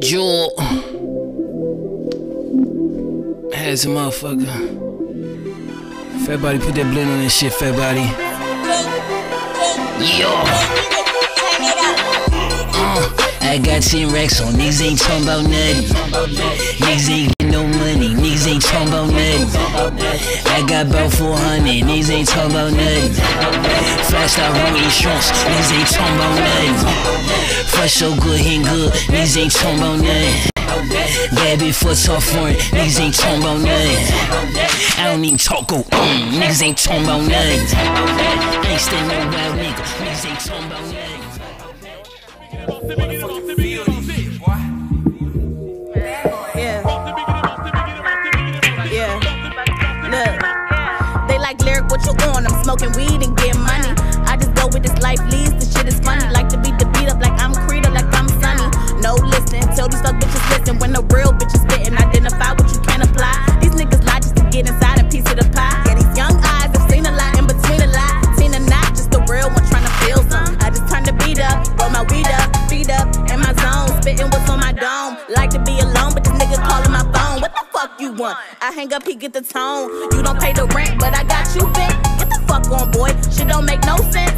Jewel has a motherfucker. Fat body, put that blend on that shit, fat body. Yo. I got 10 racks on, niggas ain't talking about nothing. Niggas ain't getting no money, niggas ain't talking about nothing. I got about 400, niggas ain't talking about nothing. Flash out wrong insurance, niggas ain't talking about nothing. Fresh so good, ain't good, niggas ain't talking about nothing. Bad bitch for tough foreign, niggas ain't talking about nothing. I don't even talk, go, niggas ain't talking about nothing. I ain't stay no wild nigga, niggas ain't talking about nothing. What you on? I'm smoking weed and getting money. I just go with this life leads. This shit is funny. Like to beat the beat up like I'm Creed or like I'm Sunny. No listen, tell these fuck bitches listen. When the real bitches spittin', identify what you can't apply. These niggas lie just to get inside a piece of the pie. Yeah, these young eyes have seen a lot in between the lies. Seen a knot, just the real one trying to feel some. I just turn the beat up, roll my weed up, feet up in my zone, spittin' what's on my dome. Like to be alone, but this nigga callin' my phone. What the fuck you want? I hang up, he get the tone. You don't pay the rent, but I got you bent. Get the fuck on, boy. Shit don't make no sense.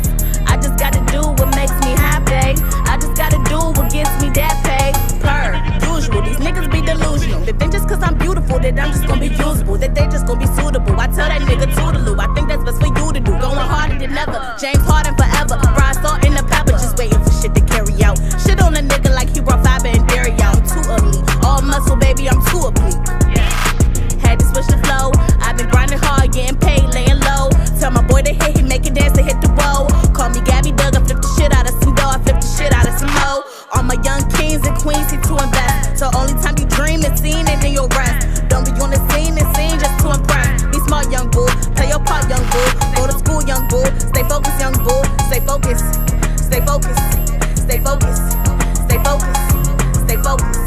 I just gotta do what makes me happy. I just gotta do what gets me that pay. Per usual, these niggas be delusional. They think just cause I'm beautiful that I'm just gonna be usable, that they just gonna be suitable. I tell that nigga toodaloo. I think that's what's for you to do. Going harder than ever, James Harden forever. Fried salt in the pepper, just waiting for shit to carry out. Shit on a nigga like he brought fiber and dairy out. I'm too ugly, all muscle, baby. I'm too oblique. Had to switch the flow. I've been grinding hard, getting paid, laying low. Tell my boy to hit, he make a dance to hit the roll. Call me Gabby Doug, I flip the shit out of some dough, I flip the shit out of some hoe. All my young kings and queens, he to invest. So only time you dream is seen and in your rest. Don't be on the scene and seen just to impress. Be smart, young boo, play your part, young boo. Go to school, young boo, stay focused, young boo. Stay focused, stay focused, stay focused, stay focused, stay focused.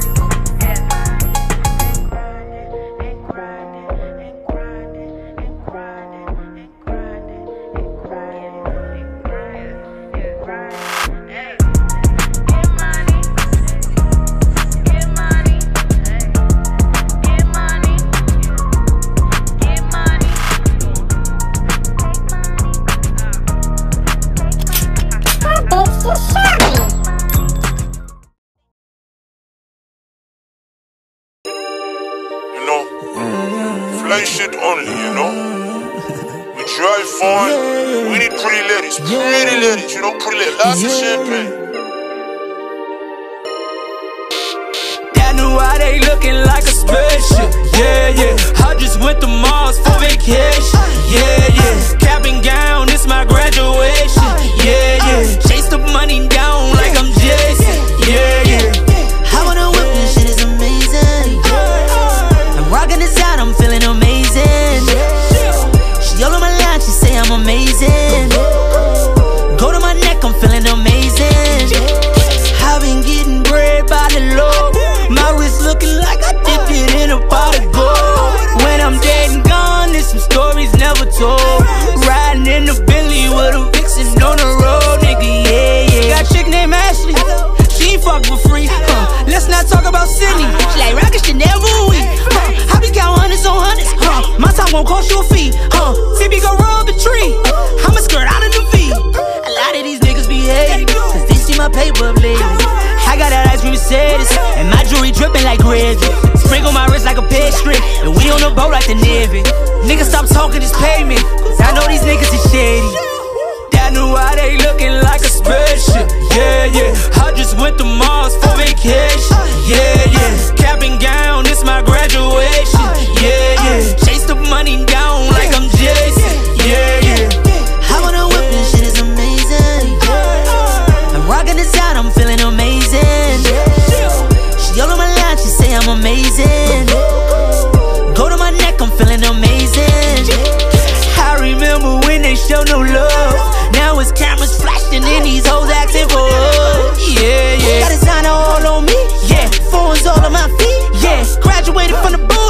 Graduated from the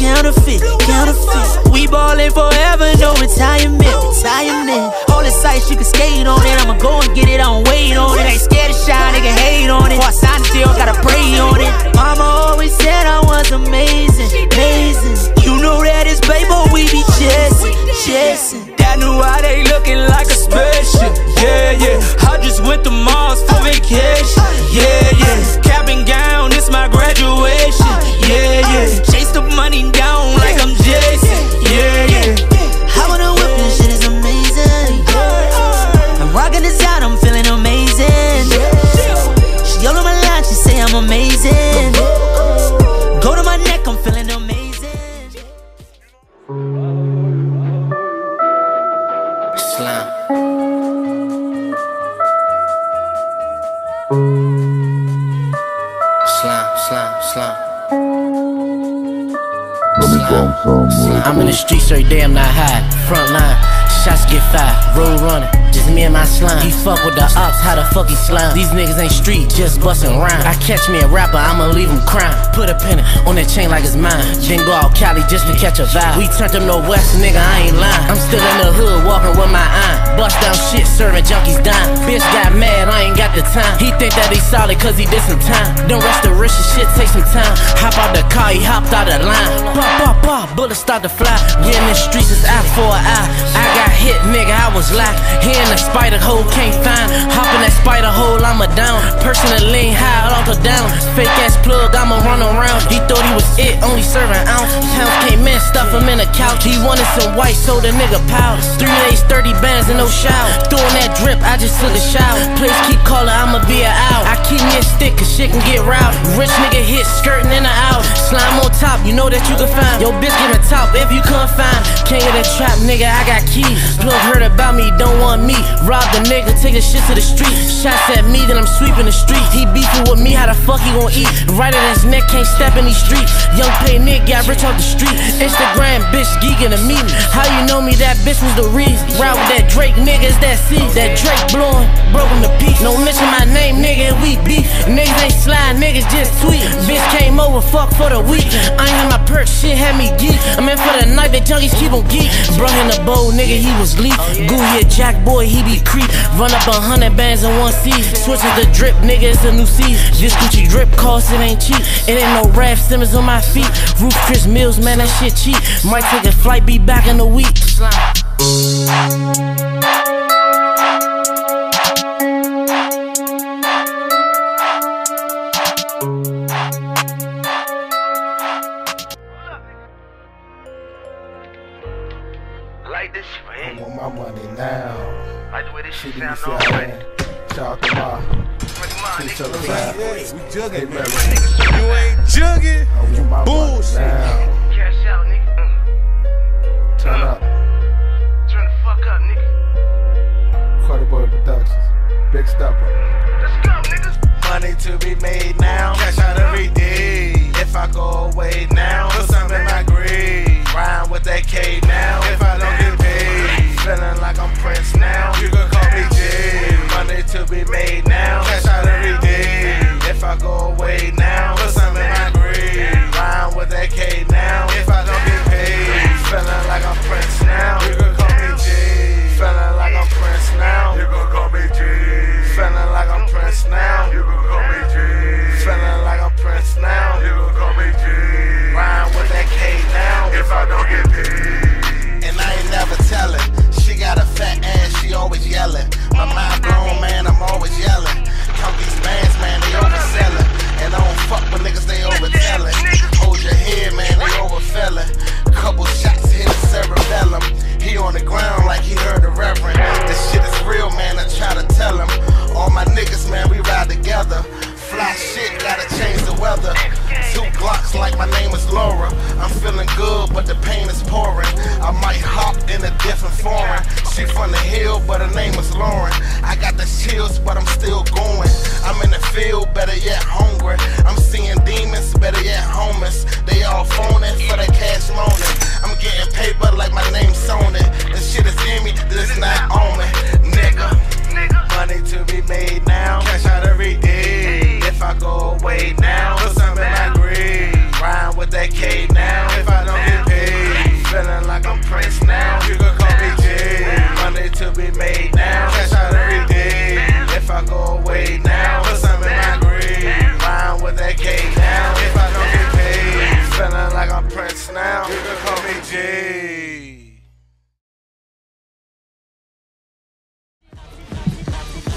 counterfeit, counterfeit. We ballin' forever, no retirement, retirement. All the sights you can skate on it, I'ma go and get it, I don't wait on it. Ain't scared of shy, nigga hate on it. Before I sign still gotta pray on it. Mama always said I was amazing, amazing. You know that it's paper we be chasing, chasing. I knew how they looking like a spaceship, yeah, yeah. I just went to Mars for vacation, yeah, yeah. Cap and gown, it's my graduation, yeah, yeah. Chase the money down like I'm Jason, yeah, yeah. I wanna whip this shit, is amazing. I'm rocking this out, I'm feeling amazing. She all on my line, she say I'm amazing. Go to my neck, I'm feeling amazing. I'm in the streets every day, I'm not high. Front line, shots get fired, road running, just me and my slime. He fuck with the ops, how the fuck he slime? These niggas ain't street, just bustin' rhyme. I catch me a rapper, I'ma leave him crying. Put a pin on that chain like it's mine. Then go out Cali just to catch a vibe. We turned them no west, nigga, I ain't lying. I'm still in the hood, walking with my eye. Bust down shit, serving junkies dime. Bitch got mad, I ain't got the time. He think that he solid cause he did some time. Don't rest the rich and shit, take some time. Hop out the car, he hopped out the line. Pop, pop, pop, bullets start to fly. We in the streets, it's eye for an eye. I got hit, nigga, I was locked. He in the spider hole, can't find. Hop in that spider hole, I'ma down. Personally, high off or down. Fake ass plug, I'ma run around. He thought he was it, only serving ounce. Pounds came in, stuff him in a couch. He wanted some white, so the nigga powder. 3 days, 30 bands and no shower. Throwing that drip, I just took a shower. Place keep calling, I'ma be an owl. I keep me a stick, cause shit can get rowdy. Rich nigga hit, skirting in the out. Slime on top, you know that you can find. Yo, bitch get a top if you can't find. King of the trap, nigga, I got keys. Plug heard about me, don't want me. Rob the nigga, take the shit to the street. Shots at me, then I'm sweeping the street. He beefing with me, how the fuck he gon' eat? Right at his neck, can't step in these streets. Young pay nigga, got rich off the street. Instagram, bitch, geeking to me. How you know me, that bitch was the reason. Ride with that Drake, niggas, that C. That Drake blowing, broke him to peace. No mention my name, nigga, we beef. Niggas ain't slide, niggas just tweet. Bitch came over, fuck for the week. I ain't in my perk, shit had me geek. I'm in for the night, the junkies keep on geek. Brought in the bowl, nigga, he was leak. Goo, he a jack boy, he be creep. Run up 100 bands in one seat. Switches the drip, nigga, it's a new seat. This Gucci drip cost, it ain't cheap. It ain't no Rap Simmons on my feet. Roof Chris Mills, man, that shit cheap. Might take a flight, be back in a week. I want my money now. I do it, this shit sound all right. Shout out to my niggas. We jugging, man. You ain't jugging. Bullshit. Cash out, nigga. Turn up. Turn the fuck up, nigga. Carter Boy Productions. Big stepper. Let's go, niggas. Money to be made now. Cash out every day. If I go away now, put something in my grave. Rhyme with that K now. If I don't get paid, feeling like I'm Prince now. You can call me Jay. Money to be made now. Cash out every day. If I go away now, put something in my grave. Rhyme with that K now. If I don't get paid, feeling like I'm Prince now. You can call me Jay. Feeling like I'm Prince now. You can call me Jay. Feeling like I'm Prince now. You can call me Jay. Feeling like I'm Prince now. You can call me Jay. Rhyme with that K now. If I don't get paid. And I ain't never telling. She got a fat ass, she always yelling. My mind grown, man, I'm always yelling. Count these bands, man, they overselling. And I don't fuck with niggas, they overtelling. Hold your head, man, they overfelling. Couple shots hit the cerebellum. He on the ground like he heard the reverend. This shit is real, man, I try to tell him. All my niggas, man, we ride together. Fly shit, gotta change the weather. 2 Glocks like my name is Laura. I'm feeling good, but the pain is pouring. I might hop in a different foreign. She from the hill, but her name is Lauren. I got the chills, but I'm still going. I'm in the field, better yet hungry. I'm seeing demons, better yet homeless. They all phoning for the cash loaning. I'm getting paper like my name's Sony. This shit is in me, this not on me. Nigga, money to be made now. Cash out every day. If I go away now, put something in my grave. Rhyme with that K now. If I don't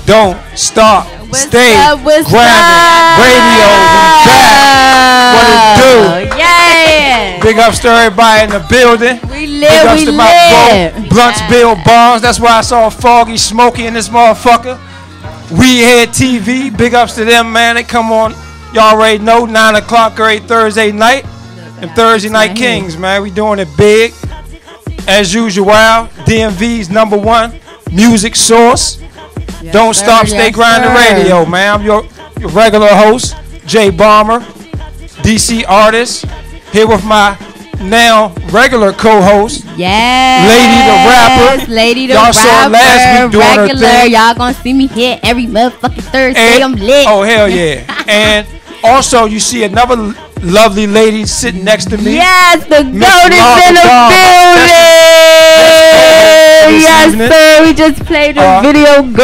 Don't Stop Stay Grinding Radio. We back. What it do? Yeah. Big ups to everybody in the building. We live. Big ups to my bro, Blunts Bill Barnes. That's why I saw Foggy Smokey in this motherfucker. We Head TV. Big ups to them, man. They come on. Y'all already know. 9 o'clock every Thursday night. And Thursday Night Kings, man. We doing it big. As usual, DMV's #1 music source. Yes, Don't Stop Stay Grinding Radio, man. I'm your regular host, Jay Bomber, DC artist, here with my now regular co-host, Lady the Rapper. Lady the Rapper. Y'all saw last week doing her thing. Y'all gonna see me here every motherfucking Thursday. And, I'm lit. Oh, hell yeah. And also, you see another lovely lady sitting next to me. Yes, the goat is in the building. Yes, sir. We just played a video goal.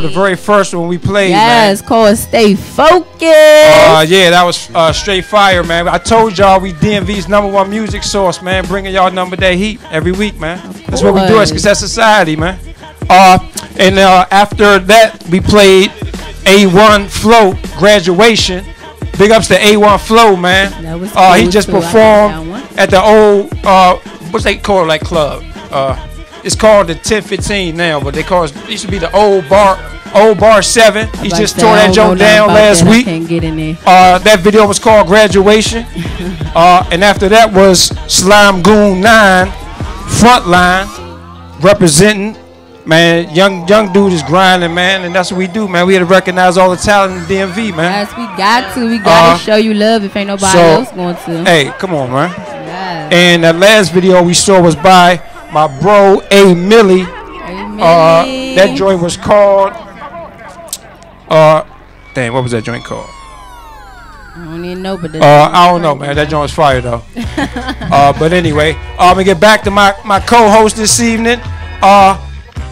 The very first one we played. Yes, called Stay Focused. Yeah, that was straight fire, man. I told y'all we DMV's #1 music source, man. Bringing y'all that heat every week, man. That's what we do as Cassette Society, man. And after that, we played A1 Flow Graduation. Big ups to A1 Flow, man. That was cool. He just performed at the old, what's they call it, like club? It's called the 1015 now, but they call it, it used to be the old bar 7. He just tore that joint down last week. I can't get in there. That video was called Graduation. And after that was Slime Goon 9, Frontline, representing. Man, young dude is grinding, man, and that's what we do, man. We had to recognize all the talent in DMV, man. Yes, we got to. We got to show you love if ain't nobody else going to. Hey, come on, man. Yes. And that last video we saw was by my bro, A. Millie. That joint was called, dang, what was that joint called? I don't even know, but I don't know, man. That joint's fire, though. But anyway, I'm going to get back to my co-host this evening.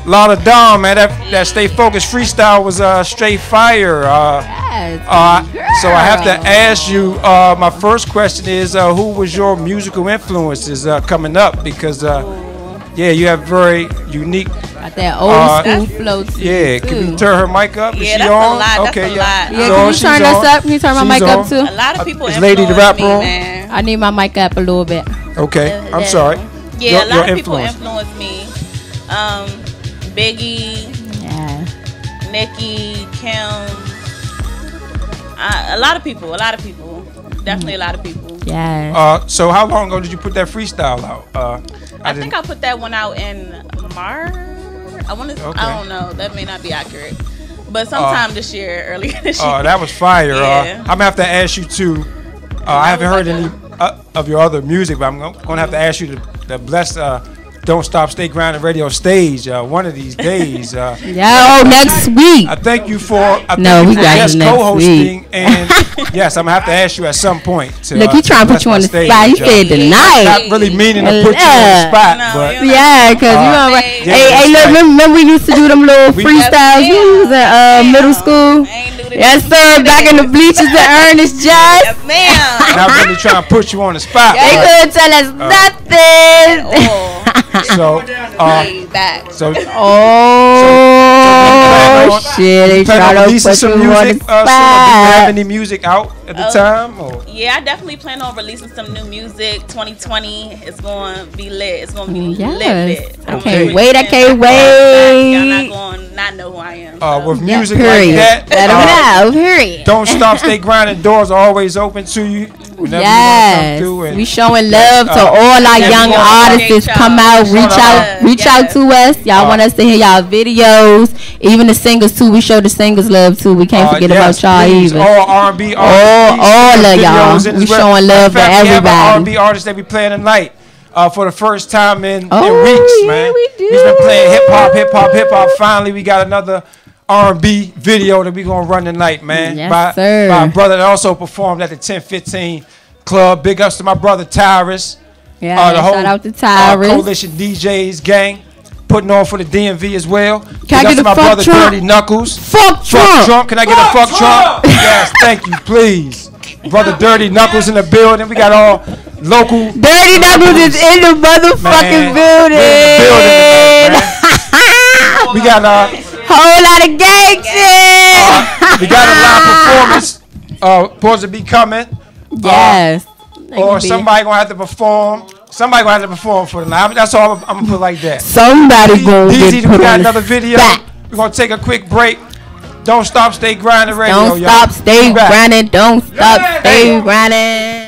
Lotta Don, man, that Stay Focused freestyle was straight fire. So I have to ask you, my first question is, who was your musical influences coming up? Because, yeah, you have very unique. Got that old school flow too. Yeah, can you turn her mic up? Is she on? Okay, yeah. Can you turn us up? Can you turn my mic up too? A lot of people influence me, man. I need my mic up a little bit. Okay, I'm sorry. Yeah, a lot of people influence me. Biggie, Nicki, Kim, a lot of people, definitely a lot of people. Yeah. So how long ago did you put that freestyle out? I think I put that one out in March. I don't know. That may not be accurate, but sometime this year, earlier this year. Oh, that was fire. Yeah. I'm gonna have to ask you to. I haven't heard any of your other music, but I'm gonna have to ask you to bless. Don't Stop Stay Grinding Radio stage one of these days. Next week. I thank you for guest co-hosting, and yes, I'm gonna have to ask you at some point. To, look, he trying to put you on the spot. He said tonight. Not really meaning to put you on the spot, but because you know, hey, look, remember we used to do them little freestyles in middle school. Yes, sir. Back in the bleachers, the Ernest J. Not really trying to put you on the spot. They couldn't tell us nothing. So, they try to release some music. Do you have any music out at the time? Or? Yeah, I definitely plan on releasing some new music. 2020 is going to be lit. It's going to be lit. I can't wait. Y'all not going to not know who I am. With music like that, let them know. Period. Don't Stop Stay Grinding. Doors are always open to you. Yes, we showing love to all our young artists. Come out, reach out to us. Y'all want us to hear y'all videos, even the singers too. We show the singers love too. We can't forget about y'all either. All R&B artists, all of y'all. We showing love to everybody. We have an R&B artist that we playing tonight for the first time in weeks, man. We've been playing hip hop. Finally, we got another R&B video that we gonna run tonight, man. Yes, sir. My brother that also performed at the 1015 Club. Big ups to my brother Tyrus. Yeah, shout out to Tyrus. Coalition DJs gang putting on for the DMV as well. Can I get my brother Dirty Knuckles? Fuck Trump. Can I get a fuck Trump? Yes, thank you, please. Brother Dirty Knuckles in the building. We got all local. Dirty Knuckles is in the motherfucking building. We got a whole lot of gang shit. We got a live performance supposed to be coming. Yes. Or somebody gonna have to perform. Somebody gonna have to perform for the night. That's all I'm gonna put like that. Somebody gonna get put on. We got another video. We're gonna take a quick break. Don't stop, stay grinding radio. Don't stop, stay grinding. Don't stop, stay grinding.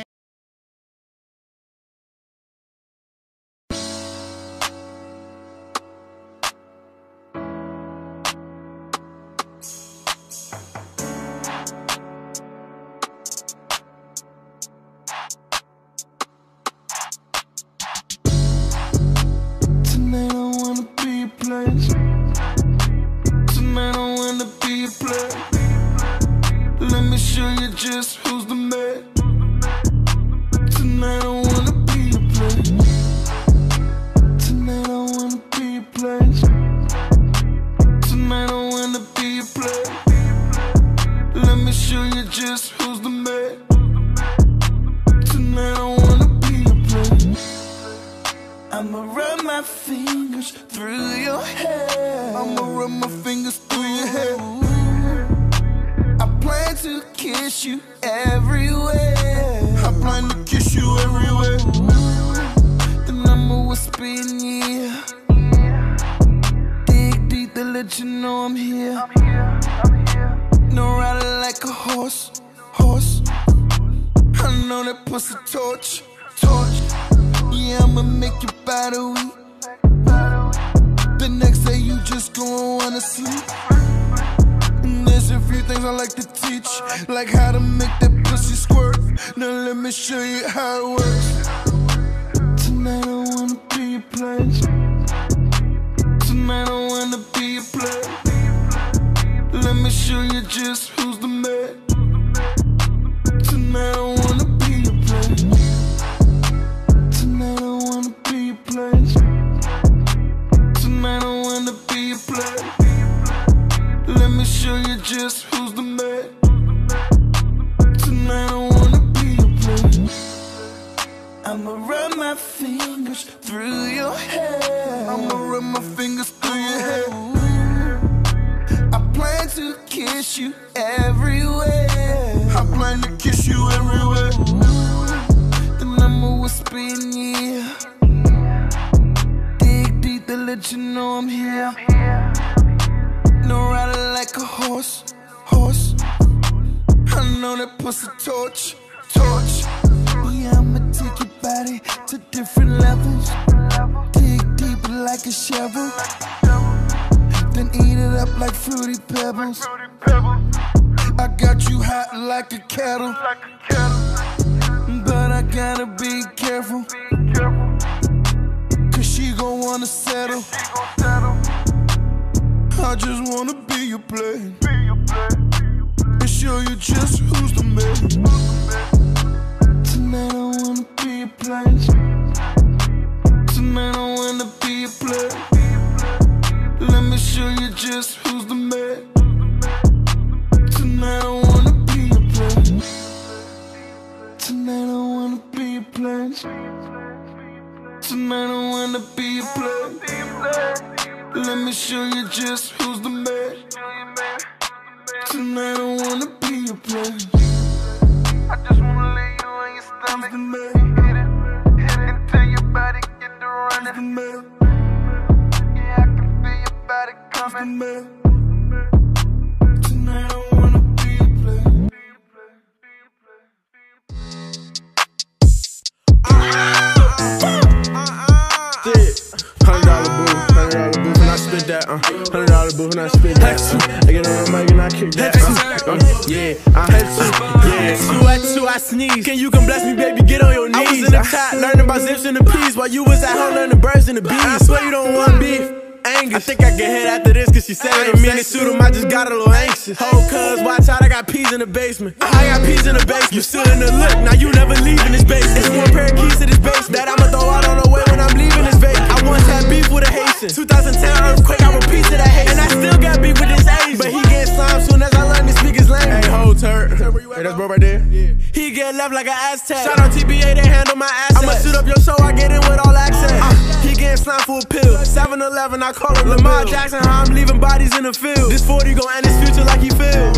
time for a pill. 7-Eleven, I call him Lamar Jackson. How I'm leaving bodies in the field. This 40 gon' end his future like he feel.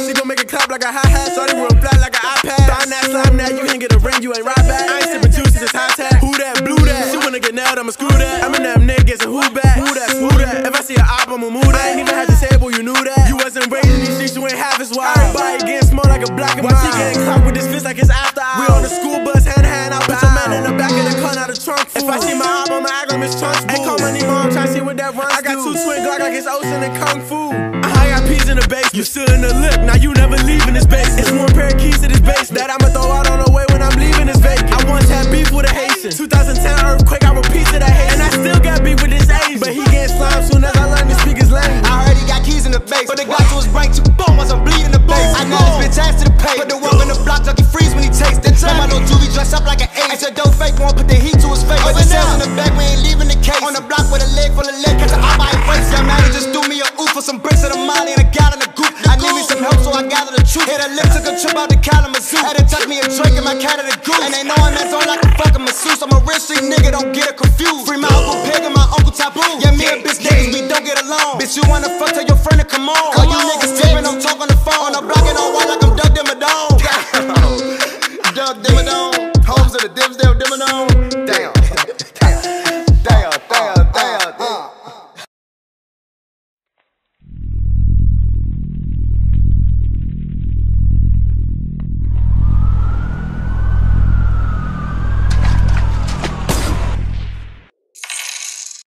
She gon' make it clap like a hi-hat. Started with a flat like an iPad. Find that slime now, you ain't get a ring, you ain't right back. I ain't sippin' juice, it's high tech. Who that blew that? She wanna get nailed, I'ma screw that. I'm in them niggas and who back? Who that? Who that? If I see an op, I'ma move that. I ain't even had the table, you knew that. You wasn't raised in these streets, you ain't half as wild. Everybody getting small like a black and white. She getting caught with this fist like it's after hours. We on the school bus, hand to hand, I'll put your man in the back of the car, out of trunk. If I see my op, I'ma act like Miss Trunks. Ain't call my name, I'm trying to see what that runs. I got 2 twin Glock like it's Ocean and Kung Fu. Peas in the base, you still in the lip. Now you never leaving this base. It's one pair of keys to this base that I'ma throw out on the way when I'm leaving this base. I once had beef with a Haitian, 2010 earthquake, I repeat to that Haitian. And I still got beef with this Asian, but he getting slime soon as I learn to speak his language. I heard he got keys in the face, but the Glock to his brain to boom as I'm bleeding the base. I know this bitch ass to the pay, but the walk on the block duck he freeze when he takes the time. My little juvie dress up like an ace. It's a dope fake, won't put the heat to his face. But the sales in the back, we ain't leaving the case. On the block with a leg full of lead, catch the op, I ain't race. That man just threw me a oof for some bricks of the mind. And I got in the group, I need me some help, so I gathered the truth. Hit a lip, took a trip out the Kalamazoo. Had to tuck me a drink and my cat in the goose. And they know I'm that zone like a fucking masseuse. I'm a rich street nigga, don't get it confused. Free my uncle Pig and my uncle Taboo. Yeah, me and bitch niggas, we don't get along. Bitch, you wanna fuck, tell your friend to come on. All you niggas tipping, don't talk on the phone. I'm blocking on white like I'm Doug Dimmadome. Doug Dimmadome, homes of the Dimsdale Dimmadome. Damn.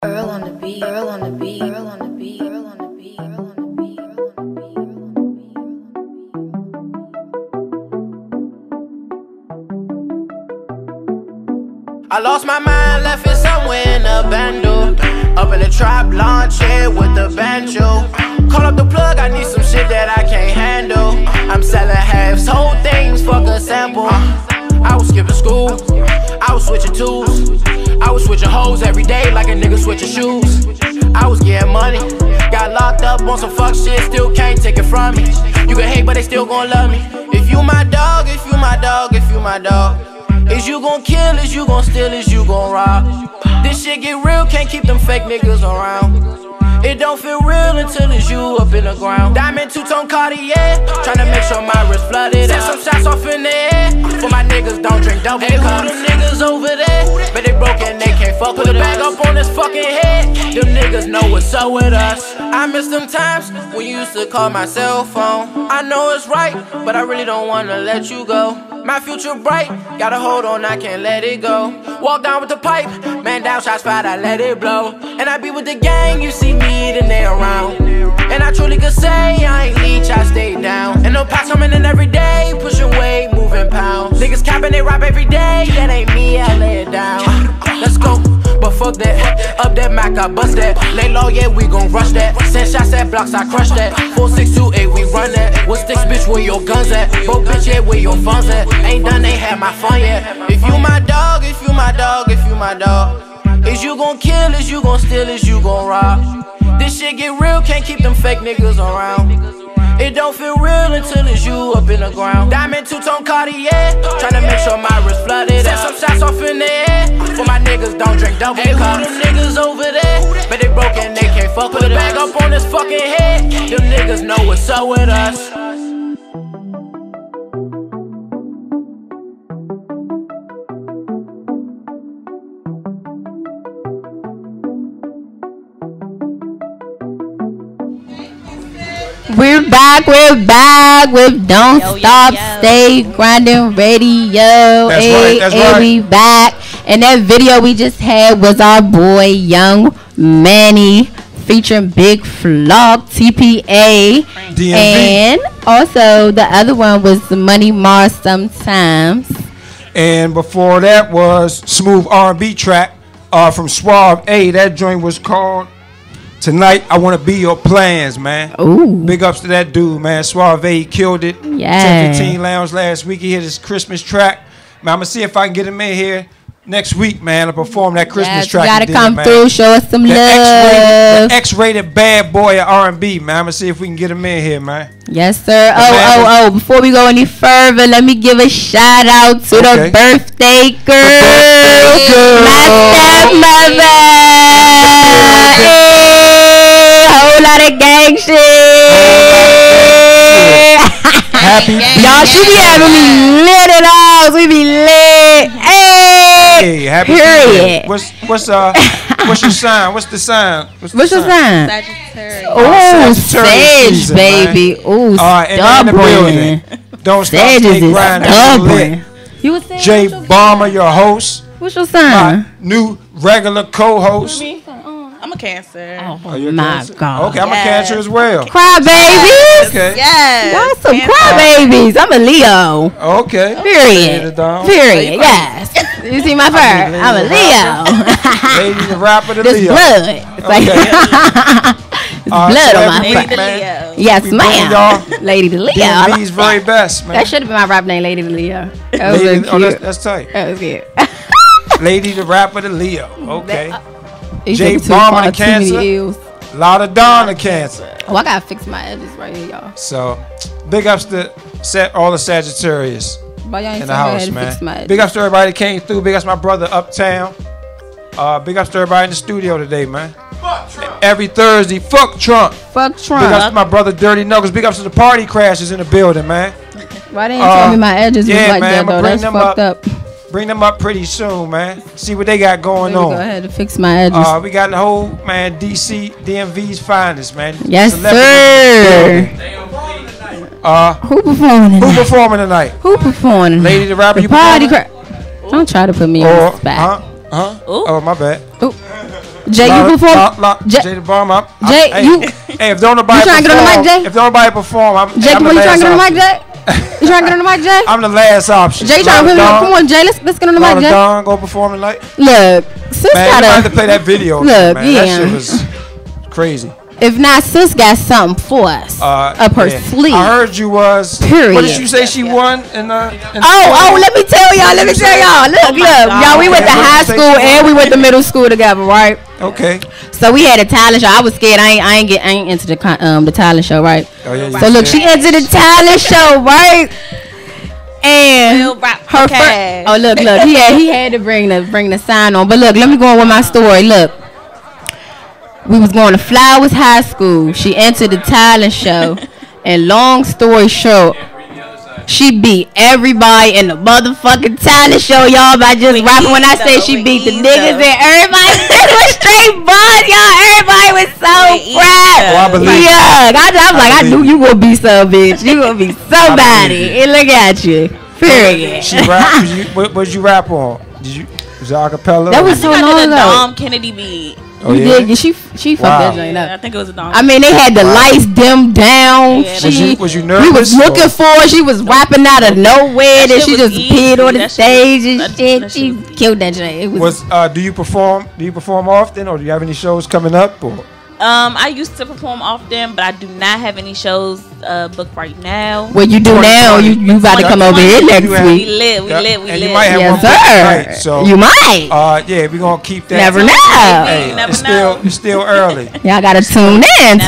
Earl on the beat, Earl on the beat, Earl on the beat, Earl on the beat, Earl on the beat, Earl on the beat. I lost my mind, left it somewhere in a bando. Up in the trap, lawn chair with the banjo. Call up the plug, I need some shit that I can't handle. I'm selling halves, whole things, fuck a sample. I was skipping school, I was switching tools, I was switching hoes every day like a nigga switching shoes. I was getting money, got locked up on some fuck shit, still can't take it from me. You can hate but they still gon' love me. If you my dog, if you my dog, if you my dog. Is you gon' kill, is you gon' steal, is you gon' rob? This shit get real, can't keep them fake niggas around. It don't feel real until it's you up in the ground. Diamond two-tone Cartier, tryna make sure my wrist flooded up. Send some shots off in the air, for my niggas don't drink double cups. Hey, who them niggas over there? But they broke and they can't fuck with us. Put a bag up on this fucking head, them niggas know what's up with us. I miss them times when you used to call my cell phone. I know it's right, but I really don't wanna let you go. My future bright, gotta hold on, I can't let it go. Walk down with the pipe, man down, shots fired, I let it blow. And I be with the gang, you see me, then they around. And I truly could say, I ain't leech, I stay down. And the pots coming in every day, pushing weight, moving pounds. Niggas capping, they rap every day, that ain't me, I lay it down. Let's go, but fuck that, up that Mac, I bust that. Lay low, yeah, we gon' rush that. Send shots at blocks, I crush that. 4, 6, 2, 8, we run that. What sticks, bitch, where your guns at? Broke bitch, yeah, where your funds at? Ain't done, ain't had my fun yet. If you my dog, if you my dog, if you my dog. Is you gon' kill, is you gon' steal, is you gon' rob? This shit get real, can't keep them fake niggas around. It don't feel real until it's you up in the ground. Diamond two-tone Cartier, tryna make sure my wrist flooded up. Send some shots off in the air, for my niggas don't drink double cups. Hey, who them niggas over there? But they broke and they can't fuck with us. Put a bag up on this fucking head, them niggas know what's up with us. We're back with Don't Stop Stay Grinding Radio. That's right, that's right. We back. And that video we just had was our boy Young Manny featuring Big Flop, TPA, DMV. And also the other one was Money Mars Sometimes. And before that was smooth R&B track from Suave A. That joint was called Tonight I Wanna Be Your Plans, man. Ooh. Big ups to that dude, man. Suave killed it. Yeah. 1015 Lounge last week. He hit his Christmas track. Man, I'm going to see if I can get him in here next week, man, to perform that Christmas track. You gotta come through, show us some love. The X-rated bad boy of R&B, man. I'm gonna see if we can get him in here, man. Yes, sir. Before we go any further, let me give a shout out to the birthday girl, my stepmother. Hey, whole lot of gang shit. Happy, y'all. She be having me lit at all. We be lit. Hey. Hey, happy birthday. What's your sign? What's the sign? What's your sign? Sagittarius. Oh, Sage, baby. Oh, stubborn. Don't Stop Stay Grinding. You was saying Jay Bomber, your host. What's your sign? My new regular co-host. I'm a Cancer. Oh my God. Okay, I'm a Cancer as well. Cry babies. Okay. Yes. Y'all some cry babies. I'm a Leo. Okay. Period. Period. Yes. You see my fur? I'm a Leo. Lady the rapper, the Leo. Blood. It's like blood on my fur. Yes, ma'am. Lady the Leo. Lee's very best, man. That should have been my rap name, Lady the Leo. That was cute. Oh, that's tight. That was cute. Lady the rapper, the Leo. Okay. Jay Bomber the Cancer. Lotta Don the Cancer. Oh, I gotta fix my edges right here, y'all. So, big ups to all the Sagittarius in the house, man. Big ups to everybody that came through. Big ups to my brother Uptown. Big ups to everybody in the studio today, man. Fuck Trump. Every Thursday, fuck Trump. Fuck Trump. Big ups to my brother Dirty Knuckles. Big ups to the party crashes in the building, man. Why didn't you tell me my edges was like that, though? That's fucked up. Bring them up pretty soon, man. See what they got going on. Go ahead and fix my edges. We got the whole, man, DC, DMV's finest, man. Yes, sir. Who performing tonight? Who performing tonight? Who performing? Lady the rapper, you performing? Don't try to put me on the spot. Oh, my bad. Ooh. Jay, you perform? Jay the Bomb up. Jay, you. Hey, if don't nobody perform. You trying to get on the mic, Jay? If don't nobody perform, I'm. Jay, you trying to get on the mic, Jay? You trying to get on the mic, Jay? I'm the last option. Jay, trying to put me on. Come on, Jay. Let's get on the mic, Jay. Don go perform tonight. Look, sis got to. I had to play that video. Look, man. Yeah. That shit was crazy. If not, sis got something for us up her sleeve. I heard you was. Period. What did you say she won? Let me tell y'all. Let me tell y'all. Look, y'all. We went to high school and we went to middle school together, right? Okay. So we had a talent show. I was scared. I ain't into the talent show, right? Oh yeah. So look, she entered the talent show, right? And her first. Oh look. He had to bring the sign on. But look, let me go on with my story. Look. We was going to Flowers High School. She entered the talent show, and long story short, she beat everybody in the motherfucking talent show, y'all. By just rapping. When I say she beat the niggas, and everybody was straight buzz, y'all. Everybody was so proud. Yeah, I'm like, I knew you gonna be some bitch. You gonna be somebody. And look at you. Period. She rapped. What was you rap on? Did you? Was it acapella? That was so long ago. Dom Kennedy beat. Oh, you did. She fucked that joint up. I think it was a dog. I mean, they had the lights dimmed down. Yeah, was you nervous? We was looking for her. She was rapping out of nowhere. Then she just appeared on the stage and shit. She killed that joint. It was. Do you perform? Do you perform often, or do you have any shows coming up? Or? I used to perform often, but I do not have any shows booked right now. Well, you do now. You about to come over here next week. We live. You might have one, sir. Right, so you might. Yeah, we're gonna keep that. Never know. Hey, it's still early. Y'all gotta tune in.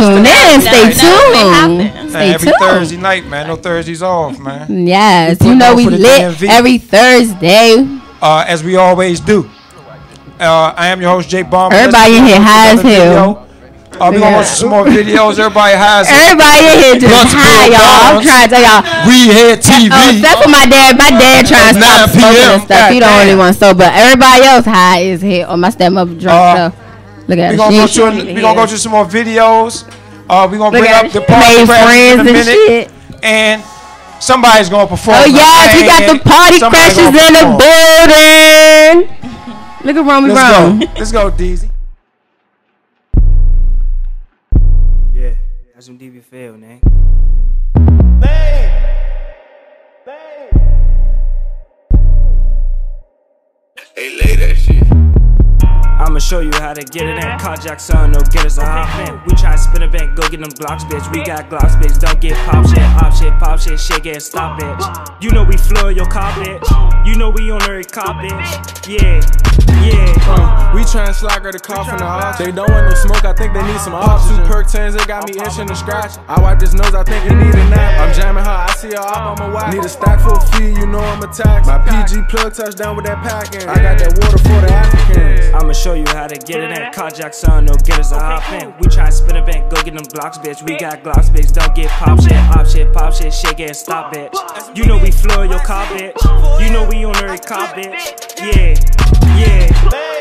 Stay tuned. Every Thursday night, man. No Thursdays off, man. Yes, you know we lit every Thursday. As we always do. I am your host, Jay Bomber. Everybody in here high as hell. We're going to watch some more videos. Everybody high. Everybody in here just high, y'all. I'm trying to tell y'all. We had TV. Except for my dad. My dad trying to stop smoking and stuff. He the only one sober. Everybody else high is here. Or my stepmother drunk stuff. Look at that. We're going to go through some more videos. We're going to bring up the party crashes in a minute. And somebody's going to perform. Oh, yes. We got the party crashes in the building. Look at Romy Brown. Let's go, DZ. That's some DB fail, man. Hey, lay that shit. I'm a I'ma show you how to get it in. Carjack son, no get us a hop in. We try to spin a bank, go get them Glocks, bitch. We got Glocks, bitch. Don't get pop shit, op shit, pop shit, shit get stop, bitch. You know we floor your car, bitch. You know we on every car, bitch. Yeah. We try and slide her the cough in the heart. They don't want no smoke, I think they need some oxygen. Two perk tens, it got me itching to scratch. I wipe this nose, I think it need a nap. I'm jamming her, I see her op, I'm a whack. Need a stack full of feet, you know I'm a tax. My PG plug touchdown with that packing. I got that water for the Africans. I'ma show you how to get it in. Carjack son, no get us a hop in. We try to spin a bank, go get them Glocks, bitch. We got Glocks, bitch. Don't get pop shit, op shit, pop shit, shit get stop, bitch. You know we floor your car, bitch. You know we on every car, bitch. Yeah.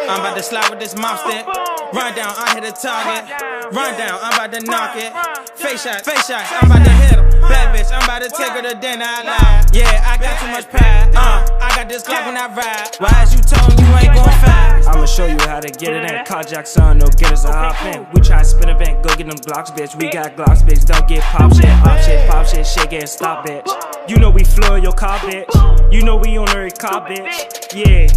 I'm about to slide with this mop stick. Run down, I hit a target. Run down, I'm about to knock it. Face shots, I'm about to hit him. Bad bitch, I'm about to take her to dinner. I lied. Yeah, I got too much pride. I got this Glock when I ride. Why is you telling you ain't going fast? I'ma show you how to get it in. Carjack son, no get us a hop in. We try to spin a bank, go get them Glocks, bitch. We got Glocks, bitch. Don't get pop shit, op shit, pop shit, shit get stop, bitch. You know we floor your car, bitch. You know we on every car, bitch. Yeah.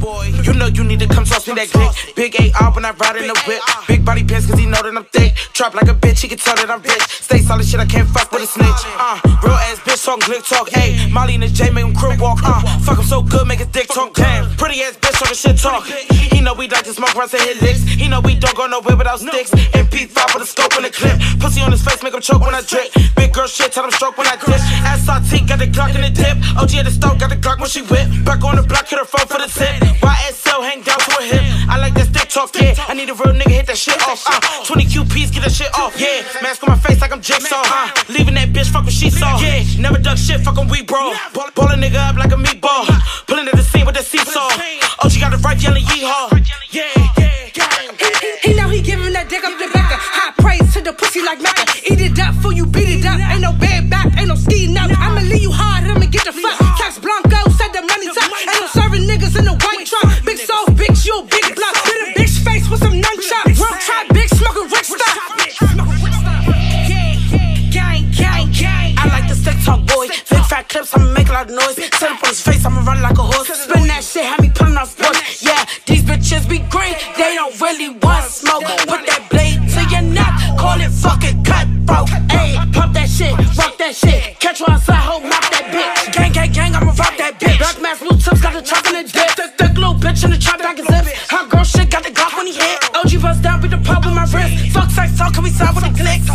Boy, you know you need to come sauce me that dick. Big AR when I ride in the whip. Big body pants cause he know that I'm thick. Trap like a bitch, he can tell that I'm rich. Stay solid shit, I can't fuck with a snitch. Real ass bitch talking glick talk. Ayy, Molly and the J make him crib walk. Fuck him so good, make his dick talk. Damn, pretty ass bitch talking shit talk. He know we like to smoke runs and hit licks. He know we don't go nowhere without sticks. MP5 with a scope and a clip. Pussy on his face, make him choke when I drip. Big girl shit, tell him stroke when I dish. SRT got the Glock in the dip. OG at the stove, got the Glock when she whip. Back on the block, hit her phone for the tip. YSL hang down to a hip. I like that stick talk, yeah. I need a real nigga, hit that shit off. 20 QPs, get that shit off, yeah. Mask on my face like I'm Jigsaw. Leaving that bitch, fuck what she saw. Yeah, never duck shit, fuck him, we bro. Ball a nigga up like a meatball. Pulling at the scene with that seesaw. Oh, she got a right yelling yeehaw. He know he giving that dick up the backer. High praise to the pussy like Macca. Eat it up for you, beat it up. Ain't no bad back, ain't no skiing up. I'ma leave you hard, I'ma get the fuck. Tax Blanco, said the money's up. Ain't no serving niggas in the white. Big soul, bitch, you a big block. With a bitch face with some nunchucks. Real trap, bitch, smoking Rick Stop. Gang. I like the stick talk, boy. Big fat clips, I'ma make a lot of noise. Set up on his face, I'ma run like a horse. Spin that shit, have me pulling off sports. Yeah, these bitches be green. They don't really want smoke. Put that blade to your neck, call it fucking cutthroat. Ayy, pump that shit, rock that shit. Catch you outside, hoe, mop that bitch. Gang, I'ma rock that bitch. Black mask, blue tips, got the chop in the dip. Bitch in the trap like a zip. Hot girl shit got the Glock when he hit. OG bust down with the pop with my wrist. Fuck sex talk, can we side with the clicks?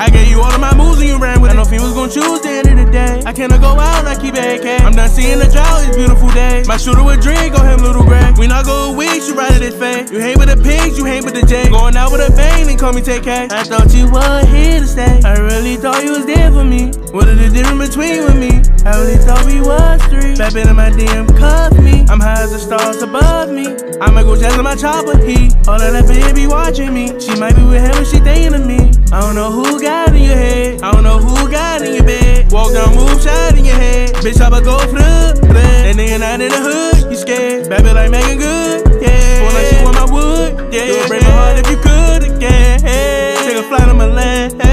I gave you all of my moves and you ran with it. I know if he was gonna choose the end of the day. I cannot go out, I keep AK. I'm not seeing the drought, it's beautiful day. My shooter with drink, go him little gray. We not go weeks, you ride at his face. You hate with the pigs, you hate with the J. Going out with a bang and call me TK. I thought you were here to stay. I really thought you was there for me. What is the difference between with me? I really thought we was three. Bappin' in my DM, cuff me. I'm high as the stars above me. I'ma go jazz on my chopper, he. All of that baby watching me. She might be with him, but she thinking of me. I don't know who got in your head. I don't know who got in your bed. Walk down, move, shot in your head. Bitch, I'ma go for the blood. That nigga not in the hood, you scared. Baby like Megan Good, yeah. Boy, like she want my wood, yeah. You would break my heart if you could again. Take a flight on my land, yeah.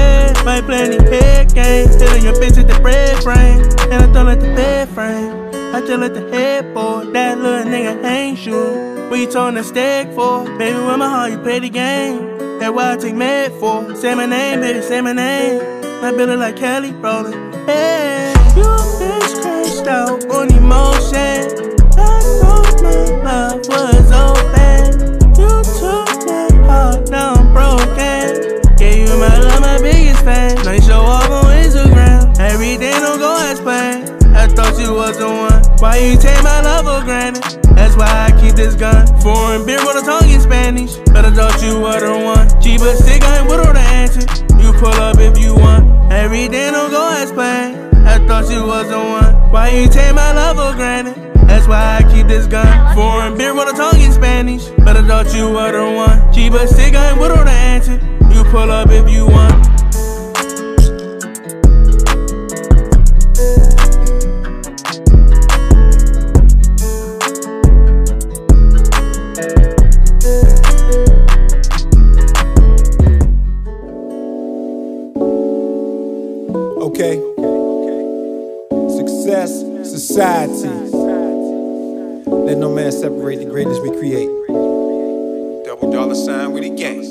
I ain't playing these head games. Hitting your bitch at the bread frame, and I don't let the bed frame. I just let the headboard. That little nigga ain't sure what you throwing the stick for. Baby, with my heart, you play the game. That's why I take mad for. Say my name, baby, say my name. My building like Kelly Rowland. Hey, you bitch crashed out on emotion. I thought my love was open. You took that heart, now I'm broken. Gave you my love, my biggest fan. Now you show off on Instagram. Everything don't go as planned. I thought you was the one. Why you take my love for granted? That's why I keep this gun. Foreign beer with a tongue in Spanish. But I thought you were the one. G but stick, I ain't with all the answer. You pull up if you want. Everything don't go as planned. I thought you was the one. Why you take my love for granted? That's why I keep this gun. Foreign beer with a tongue in Spanish. But I thought you were the one. G but stick, I ain't with all the answer. You pull up if you want. Okay. Success, society. Let no man separate the greatness we create. $$sign with a gang.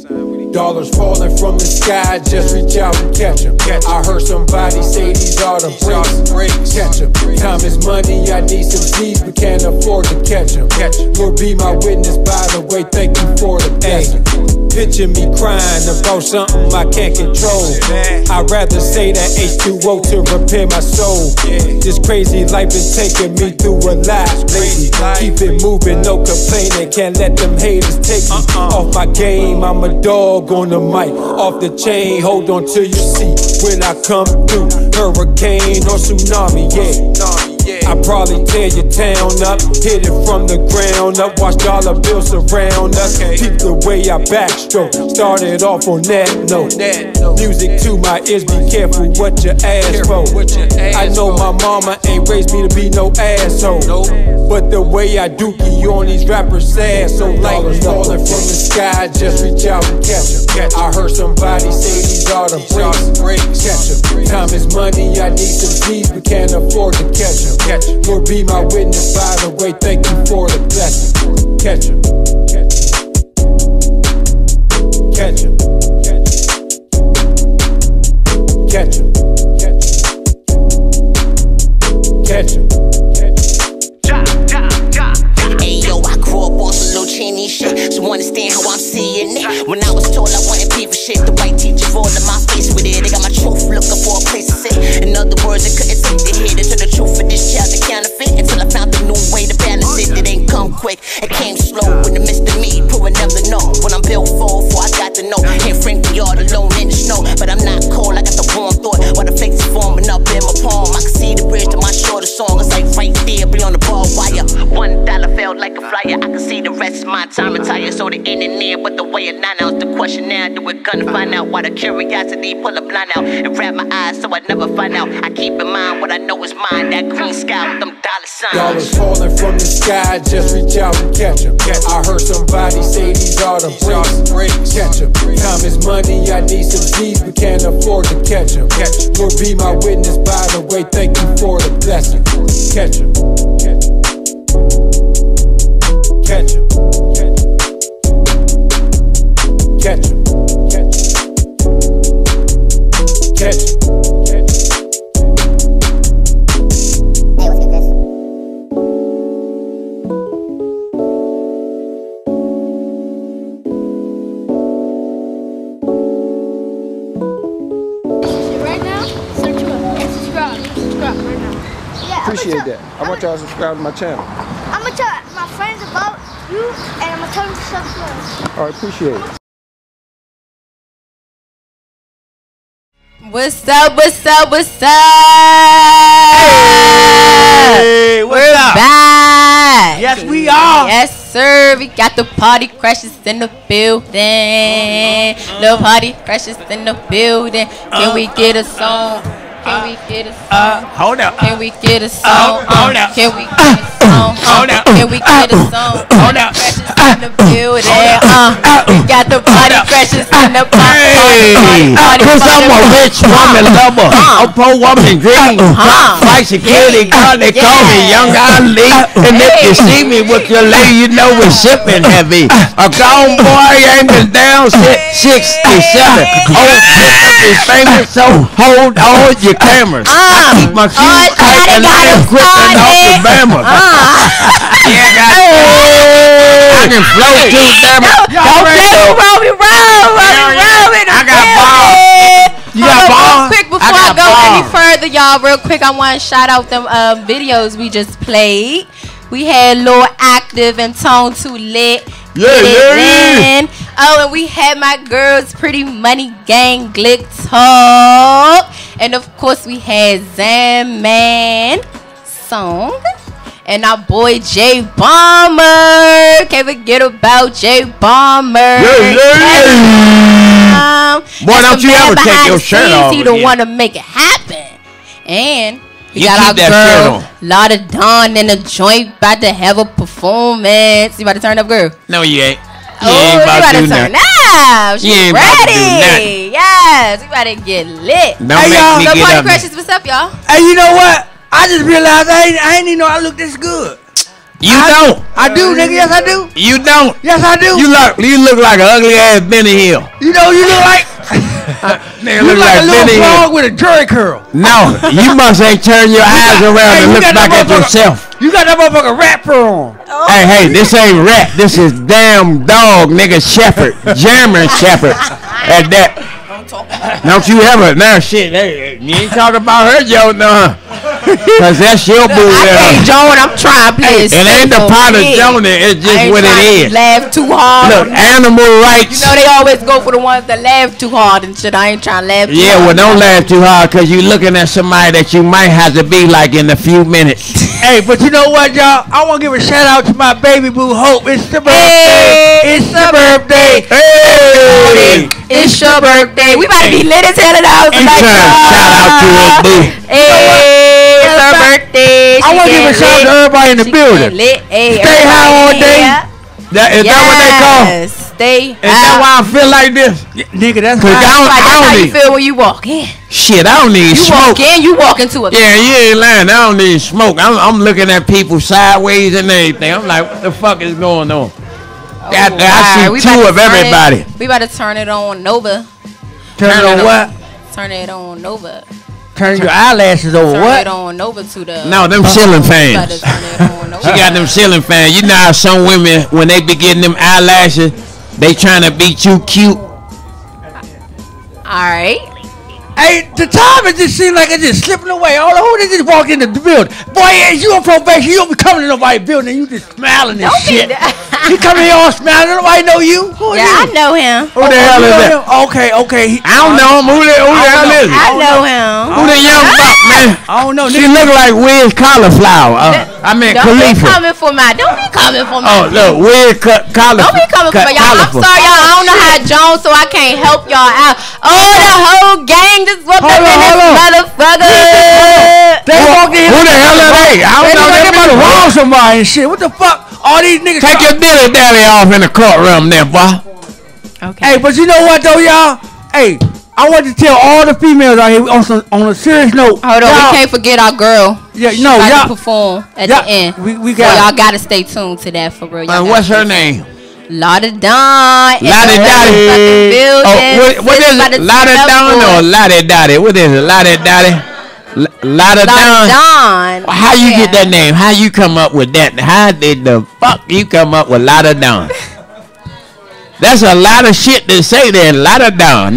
Dollars falling from the sky, just reach out and catch them. I heard somebody say these are the breaks. Catch them. Time is money, I need some G's, but can't afford to catch them. Lord, be my witness, by the way, thank you for the blessing. Picture me crying about something I can't control. I'd rather say that H2O to repair my soul. This crazy life is taking me through a lot lately. Keep it moving, no complaining. Can't let them haters take me off my game. I'm a dog on the mic, off the chain. Hold on till you see when I come through. Hurricane or tsunami, yeah. I probably tear your town up, hit it from the ground up. Watch dollar bills surround us. Keep the way I backstroke. Started off on that note. Music to my ears, be careful what you ask for. I know my mama ain't raised me to be no asshole, but the way I dookie on these rappers sad. So dollars falling from the sky, just reach out and catch them. I heard somebody say these are the breaks. Catch them. Time is money, I need some G's, but can't afford to catch them. Lord, be my witness, by the way, thank you for the blessing. Catch him. Catch him. Catch him. Catch him. Ayo, I grew up on some little Chinese shit, so understand how I'm seeing it. When I was told I wanted people shit, the white teacher rolled in my face with it. They got my truth, looking for a place to sit. In other words, I couldn't take the hit. Until the truth for this child to counterfeit, until I found a new way to balance it. It ain't come quick, it came slow. In the midst of me, proving never know what I'm built for, I got to know. Can't frankly all alone in the snow, but I'm not cold, I got the wrong thought. While the flakes are forming up in my palm, I can see the bridge to my shorter song. It's like right there, be on the ball wire. $1 felt like a flyer, I can see the rest of my time retire. So the in and near, but the way it line out's the question now. Do it gonna find out why the curiosity pull a blind out and wrap my eyes so I never find out. I keep in mind what I know is mine. That green sky with them $$signs. Dollars falling from the sky, just reach out and catch them. I heard somebody say these are the breaks. Catch them. Time is money, I need some G's, but can't afford to catch them. Lord, be my witness, by the way, thank you for the blessing. Catch them. Catch them. Catch them. Catch right now, search up and subscribe. Subscribe right now. Yeah, appreciate that. I want y'all to subscribe to my channel. I'm gonna tell my friends about you, and I'm gonna tell them to subscribe. All right, appreciate it. What's up, what's up, what's up? Hey, we're up? Back. Yes, we are. Yes, sir. We got the party crashes in the building. The party crashes in the building. Can we get a song? Can we get a song? Hold up. Can we get a song? Hold up. Can we get a song? Hold up. Can we get a song? Hold up. Crashes in the building. Got the body pressures in the party. Cause I'm a rich woman lover, a poor woman dream. Like security guard, they call me Young Ali. And if you see me with your lady, you know it's shipping heavy. A gone boy aiming down 667. Oh, is famous, so hold on your cameras. I keep my shoes tight and I am gripping off the bammer. I can flow too, damn it. Don't let me roll me, I got balls. You got balls? Quick, before I go any further, y'all, real quick, I want to shout out them videos we just played. We had Lil Active and Tone Too Lit. Yeah. Oh, and we had my girls, Pretty Money Gang, Glick Talk. And of course, we had Zam Man Song. And our boy Jay Bomber. Can't forget about Jay Bomber. Yeah. Boy, don't you ever take your shirt off. He don't want to make it happen. And we got our girl Lotta Don in the joint, about to have a performance. You about to turn up, girl? No, you ain't. Oh, you about to turn up. She's ready. Yes, we about to get lit. Don't make me get up. What's up, y'all? Hey, you know what? I just realized I ain't even know I look this good. You don't. I do, nigga. Yes, I do. You don't. Yes, I do. You look like an ugly ass Benny Hill. You know, you look like man, you look like a little frog with a jury curl. No, you must ain't turn your eyes around and look back at yourself. You got that motherfucker rapper on. Oh. Hey, hey, this ain't rap. This is damn dog, nigga. Shepherd, German Shepherd, at that. Don't you ever now shit? Hey, you ain't talking about her, Joe, no. Cause that's your boo. Hey, Joan, I'm trying to play. It ain't the part of Joan. It's just what it is. Laugh too hard. Look, animal rights. You know they always go for the ones that laugh too hard and shit. I ain't trying to laugh. Yeah, well, don't laugh too hard, cause you looking at somebody that you might have to be like in a few minutes. Hey, but you know what, y'all? I want to give a shout out to my baby boo, Hope. It's the birthday. It's the birthday. Hey, it's your birthday. We about to be lit as hell in the house tonight. Shout out to her, boo. Hey, it's her birthday. I want to give a shout out to everybody in the building. Stay high all day. Is that what they call? Stay high. Is that why I feel like this? Nigga, that's how you feel when you walk in. Shit, I don't need smoke. You walk in, you walk into a. Yeah, you ain't lying. I don't need smoke. I'm looking at people sideways and everything. I'm like, what the fuck is going on? I see two of everybody. We about to turn it on Nova. Turn it on what? Turn it on Nova. Turn your eyelashes over turn what? Turn it on Nova to the. No, them ceiling fans. She got them ceiling fans. You know how some women, when they be getting them eyelashes, they trying to be too cute. All right. Hey, the time it just seems like it's just slipping away. All the who they just walk into the building. Boy, as you on probation, you don't be coming to nobody's building. You just smiling and shit. You come here all smiling. Nobody know you. Who is you? I know him. Who the hell is that? Okay. I don't know him. Who the hell is he? I know him. Who the young buck, man? I don't know. She look like Wiz Cauliflower. I mean, Khalifa. Don't be coming for my. Don't be coming for my. Oh, look, Wiz Cauliflower. Don't be coming for y'all. I'm sorry, y'all. I don't know how Jones, so I can't help y'all out. Oh, the whole gang. Just walked up in this motherfucker. Who the hell are they? I don't know. They about to rob somebody and shit. What the fuck? All these niggas. Take your dilly dally off in the courtroom there, boy. Okay. Hey, but you know what though, y'all? Hey, I want to tell all the females out here on a serious note. Hold on, we can't forget our girl. Yeah, you know, y'all perform at the end. We got. Y'all gotta stay tuned to that for real. And what's her name? Lotta Don. Lotta Dottie. What is it? Lotta Don or Lotta Dottie? What is it? Lotta Dottie? Lotta Don. How you get that name? How you come up with that? How did the fuck you come up with Lotta Don? That's a lot of shit to say there. Lotta Don.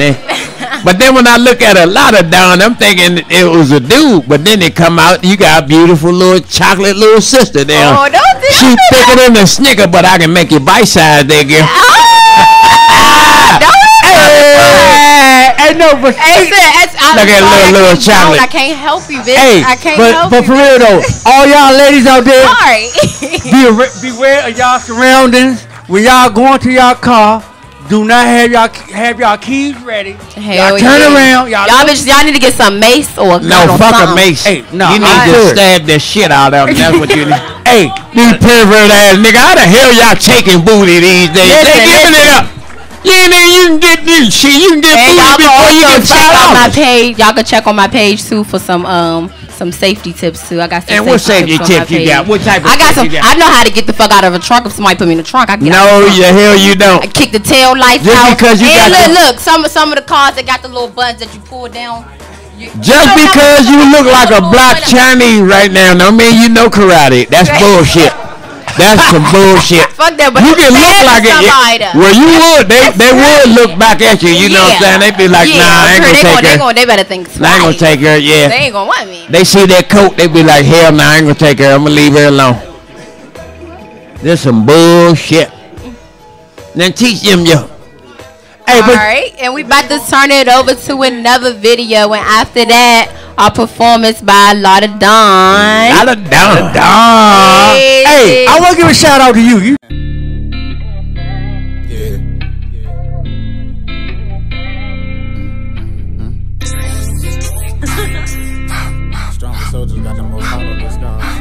But then when I look at a Lotta Don, I'm thinking it was a dude. But then they come out, you got a beautiful little chocolate little sister there. Oh, don't do She's thicker than a Snicker, but I can make you bite-sized there, girl. Oh, don't Hey, no, but look at little chocolate. I can't help you, bitch. Hey, I can't help you. But for real though, all y'all ladies out there, beware of y'all surroundings when y'all going to y'all car. Do not have y'all keys ready. Y'all turn around. Y'all bitches, y'all need to get some mace or a gun. No, fuck a mace. Hey, no, you need to stab that shit out of them. That's what you need. Hey, these pervert ass nigga, how the hell y'all taking booty these days? They giving it up. Yeah, man, you can get this shit. You can get food before you get $5. My page. Y'all can check on my page too for some safety tips too. I got some. And what safety tips you got? What type of? I got some. I know how to get the fuck out of a trunk if somebody put me in a trunk. I get no, yeah, hell you don't. I kick the tail lights out. Because you got look, some of the cars that got the little buttons that you pull down. Just because you look like a black Chinese right now, don't mean you know karate. That's bullshit. That's some bullshit. Fuck that, but you can look like it. Well, you would. They would look back at you. You know what I'm saying? They be like, nah, I ain't gonna take her. They better think. I ain't gonna take her. Yeah. They ain't gonna want me. They see that coat. They be like, hell, nah, I ain't gonna take her. I'm gonna leave her alone. This some bullshit. Then teach them yo. Hey, alright, and we about to turn it over to another video, and after that, our performance by Lotta Don. Lotta Don. Hey, hey, I want to give a shout out to you. Strong soldiers got the most powerful scars.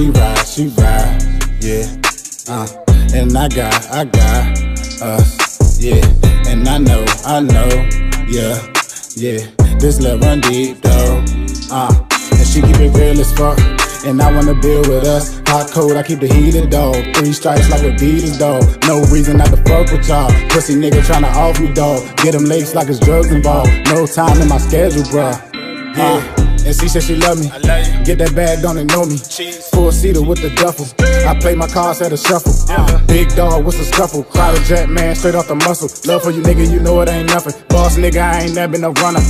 And she ride, yeah. And I got. Us, yeah, and I know, yeah, this love run deep though, and she keep it real as fuck, and I wanna build with us, hot cold, I keep the heated dog, 3 stripes like a D$$'s dog, no reason not to fuck with y'all, pussy nigga tryna off me dog, get them lakes like it's drugs involved, no time in my schedule bruh, yeah. And she said she love me. I love you. Get that bag, don't it know me. Cheese. Four-seater with the duffel. I play my cards at a shuffle. Big dog, what's a scuffle? Crowded jet man, straight off the muscle. Love for you, nigga, you know it ain't nothing. Boss nigga, I ain't never been a runner.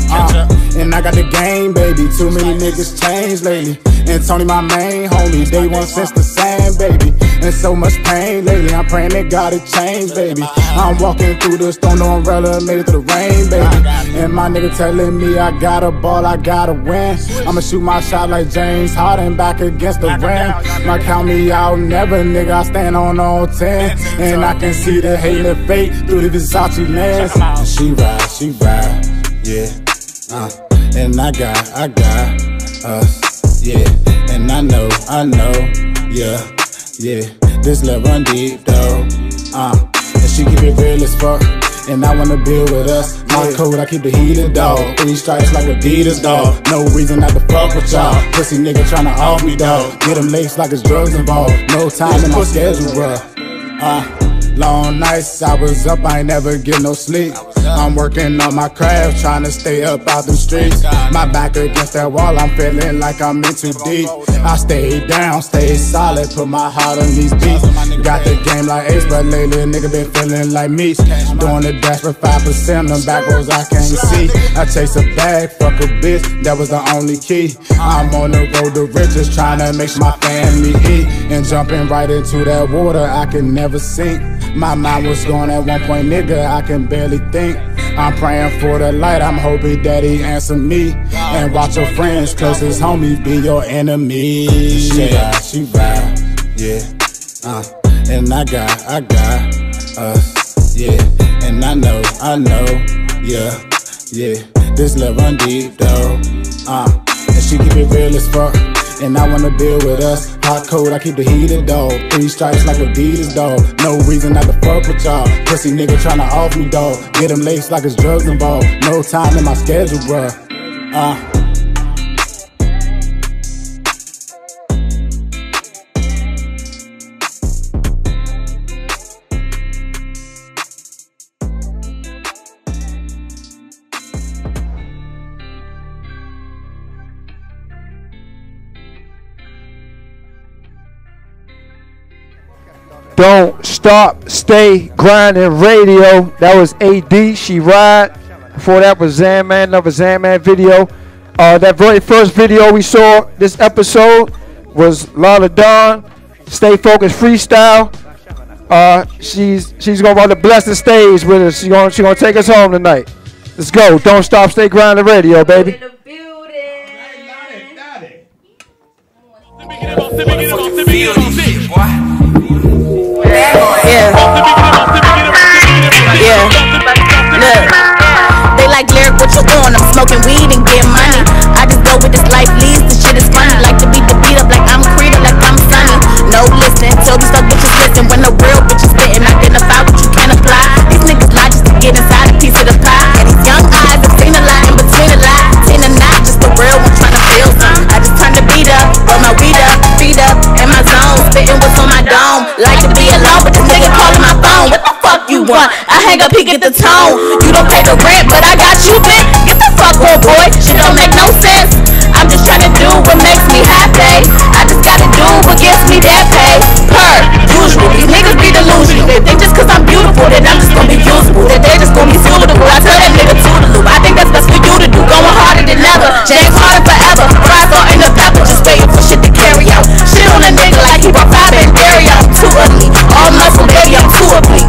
And I got the game, baby. Too many niggas changed lately. And Tony, my main homie, day one since the same, baby. And so much pain lately. I'm praying that God it changed, baby. I'm walking through this, don't no umbrella, made it through the rain, baby. And my nigga telling me I got a ball, I gotta win. I'ma shoot my shot like James Harden back against the rim. Now count me out, never nigga, I stand on all 10. And I can see the hate and fate through the Versace lens. And she ride, yeah. And I got us, yeah. And I know, yeah. This love run deep though, and she keep it real as fuck. And I wanna build with us. My code, I keep the heated dog. 3 stripes like a D$$'s dog. No reason not to fuck with y'all. Pussy nigga tryna off me dog. Get them lakes like it's drugs involved. No time in my schedule, bruh. Long nights, I was up, I ain't never get no sleep. I'm working on my craft, trying to stay up out them streets. My back against that wall, I'm feeling like I'm in too deep. I stay down, stay solid, put my heart on these beats. Got the game like Ace, but lately nigga been feeling like me. Doing the dash for 5%, them back rows I can't see. I chase a bag, fuck a bitch, that was the only key. I'm on the road to riches, trying to make sure my family eat. And jumping right into that water, I can never sink. My mind was gone at one point, nigga, I can barely think. I'm praying for the light, I'm hoping that he answer me. And watch your friends, cause his homies be your enemy. She ride, yeah, and I got us, yeah. And I know, yeah, this love run deep though, and she keep it real as fuck. And I wanna build with us. Hot cold, I keep the heated dog. 3 stripes like a D$$'s dog. No reason not to fuck with y'all. Pussy nigga tryna off me dog. Get them laced like it's drugs involved. No time in my schedule, bruh. Don't Stop, Stay Grinding Radio. That was AD, She Ride. Before that was Zanman, another Zanman video. That very first video we saw this episode was Lotta Don, Stay Focused Freestyle. She's going to run the blessed stage with us. She's going to take us home tonight. Let's go. Don't Stop, Stay Grinding Radio, baby. Yeah. Look, they like lyric, what you want? I'm smoking weed and getting money. I just go with this life leads. This shit is funny. Like to beat the beat up, like I'm Creed, like I'm Sunny. No listen, tell these stuff bitches listen. When the real bitches spitting, I identify. one. I hang up, he get the tone. You don't pay the rent, but I got you, bitch. Get the fuck on, boy. Shit don't make no sense. I'm just trying to do what makes me happy. I just gotta do what gets me that pay. Per usual, these niggas be delusional. They think just cause I'm beautiful that I'm just gonna be usable, that they just gonna be suitable. I tell that nigga to the loop. I think that's best for you to do. Going harder than ever, James Harden forever. Fries all in the pepper, just waiting for shit to carry out. Shit on a nigga like he bought 5 and dairy out. Two of me, all muscle, baby, I'm two of me.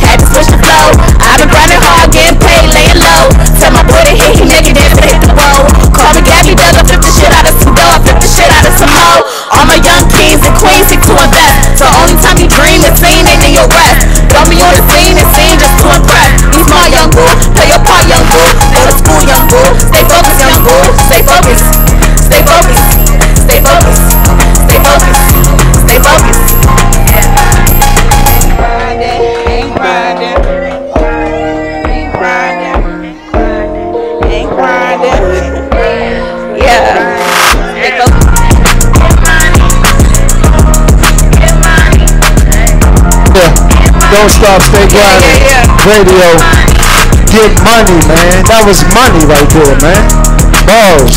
Had to switch the flow. I've been grinding hard, getting paid, laying low. Tell my boy to hit, he naked, then hit the road. Call me Gabby Doug, I flip the shit out of some dough, I flip the shit out of some hoe. All my young kings and queens seek to invest. The only time you dream is seen and in your rest. Throw me on the scene and seen just to impress. Be smart, young boo, play your part, young boo. Go to school, young boo, stay focused, young boo. Stay focused, stay focused, stay focused, stay focused, stay focused. Don't Stop Stay Grinding Radio. Get money, man. That was money right there, man. Balls.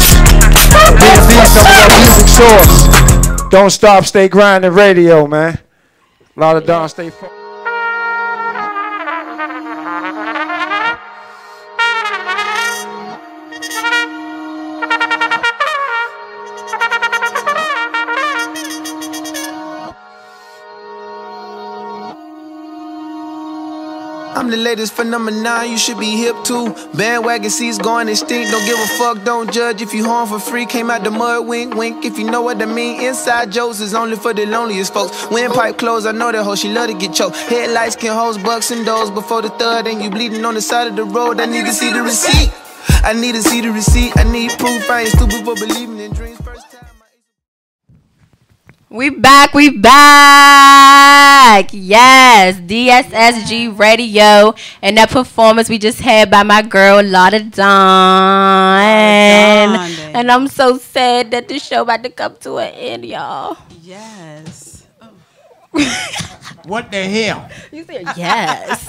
These are your music source. Don't Stop Stay Grinding Radio, man. Lotta Don, stay focused. I'm the latest phenomenon, you should be hip to. Bandwagon seats going extinct, don't give a fuck, don't judge. If you harm for free, came out the mud, wink, wink. If you know what I mean, inside jokes is only for the loneliest folks. Windpipe closed, I know that hoe, she love to get choked. Headlights can host bucks and doors before the thud, and you bleeding on the side of the road. I need to see the receipt, I need to see the receipt. I need proof, I ain't stupid for believing in dreams. First time We back. Yes, D$$G Radio. And that performance we just had by my girl, Lotta Don. And I'm so sad that the show about to come to an end, y'all. Yes. Oh. What the hell? You said yes.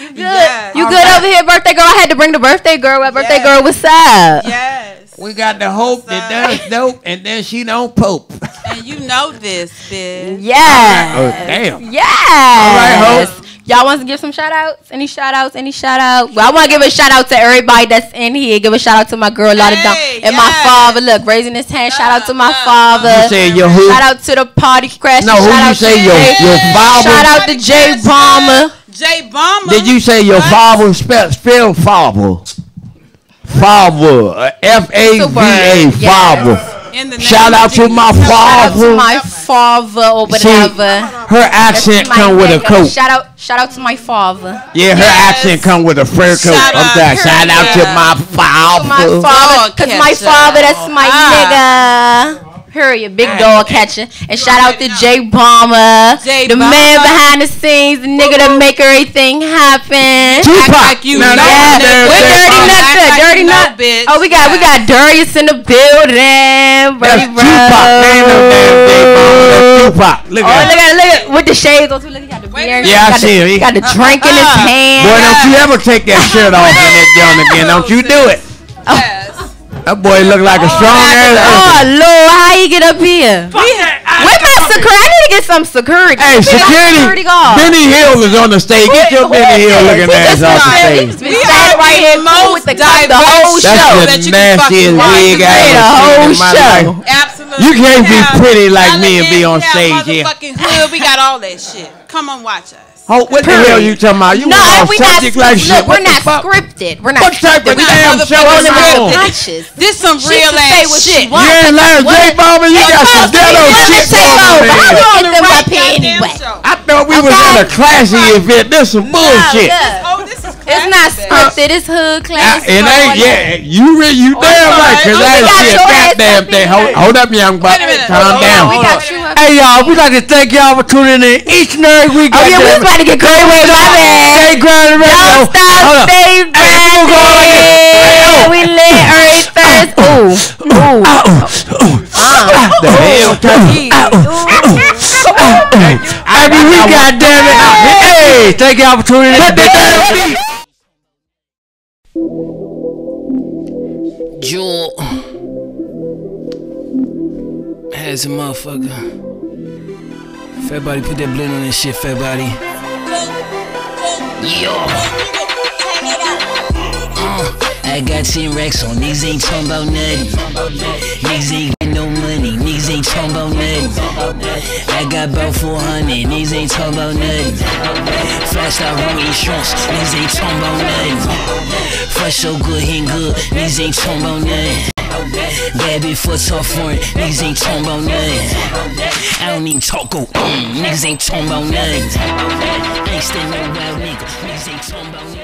You good? Yes. You good right over here, birthday girl? I had to bring the birthday girl. Well, birthday yes. girl, what's up? Yes. We got the hope what's that does dope, and then she don't pope. And you know this, bitch. Yes. Oh, damn. Yes. All right, hope. Y'all want to give some shout-outs? Any shout-outs? Any shout-outs? Well, I want to give a shout-out to everybody that's in here. Give a shout-out to my girl, Lotta Don. And my father, look, raising his hand. Shout-out to my father. You say your who? Shout-out to the party crash. No, who you say your father? Shout-out to Jay Bomber. Jay Bomber? Did you say your father? Spell father. Father. F-A-V-A. Father. Shout-out to my father. Shout-out to my father or whatever. Her accent come with a coat. Shout out to my father. Yeah, her accent come with a fur coat. I'm sorry. Shout out to my father. Because my father, that's my nigga. Hurry, a big dog catcher. And shout out to Jay Bomber, the man behind the scenes, the nigga that make everything happen. Tupac, you know that. Dirty Nuts, bitch. Oh, we got Darius in the building. That's Tupac, man. That's Tupac. Look at it. With the shades on too. Look, he got the beard. Yeah, I see him. He got the drink in his hand. Boy, don't you ever take that shirt off in that young again. Don't you do it. That boy look like a strong ass. Oh, Lord, how you get up here? Where my security? I need to get some security. Hey, security. Benny Hill is on the stage. Get your Benny Hill looking ass off the stage. We are right here most diverse. The whole show. That's the nastiest wig I ever seen in my life. Absolutely. You can't be pretty like me and be on stage here. Motherfucking hood. We got all that shit. Come and watch us. Oh, what the hell you talking about? You no, we not like look, we're not scripted. We're not what type of damn show is this? This some real ass shit. You ain't lying, Jay Bomber. You got some ghetto shit going on. How we get them up here anyway? I thought we was at a classy event. This some bullshit. Oh, this is classy. It's not scripted. It's hood class. It ain't. Yeah, you damn right. Cause I ain't see a goddamn thing. Hold up, young buck. Calm down. Hey y'all, we like to thank y'all for tuning in each night. We got this. Get great with Stay Grinding Radio. Don't Stop Stay Grinding. We lit every Thursday. The hell. every week, goddammit. Hey, thank y'all for tuning in. Jewel has a motherfucker. Fat body, put that blend on that shit, fat body. Yo. I got 10 racks on, niggas ain't talking about nothing. Niggas ain't got no money, niggas ain't talking about nothing. I got about 400, niggas ain't talking about nothing. Flash out on insurance, niggas ain't talking about nothing. Fresh so good, ain't good, niggas ain't talking about nothing. Bad bitch for tough foreign, niggas ain't talking about nothing. I don't even talk, go niggas ain't talking about nothing. I ain't staying no wild nigga, niggas ain't talking about nothing.